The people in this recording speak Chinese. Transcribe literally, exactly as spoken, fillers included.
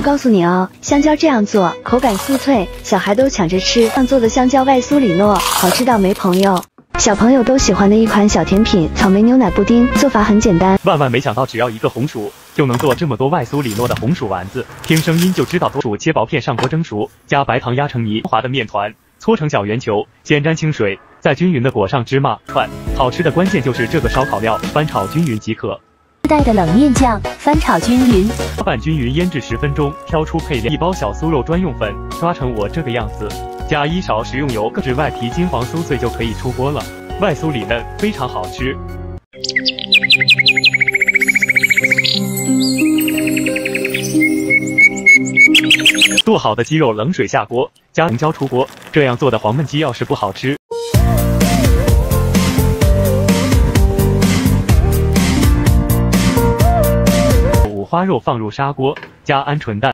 我告诉你哦，香蕉这样做，口感酥脆，小孩都抢着吃。上做的香蕉外酥里糯，好吃到没朋友。 小朋友都喜欢的一款小甜品——草莓牛奶布丁，做法很简单。万万没想到，只要一个红薯就能做这么多外酥里糯的红薯丸子。听声音就知道，多薯切薄片，上锅蒸熟，加白糖压成泥滑的面团，搓成小圆球，先沾清水，再均匀的裹上芝麻饭。好吃的关键就是这个烧烤料，翻炒均匀即可。自带的冷面酱，翻炒均匀，拌均匀，腌制十分钟。挑出配料，一包小酥肉专用粉，抓成我这个样子。 加一勺食用油，搁置外皮金黄酥脆就可以出锅了，外酥里嫩，非常好吃。剁好的鸡肉冷水下锅，加红椒出锅，这样做的黄焖鸡要是不好吃。 五花肉放入砂锅，加鹌鹑蛋，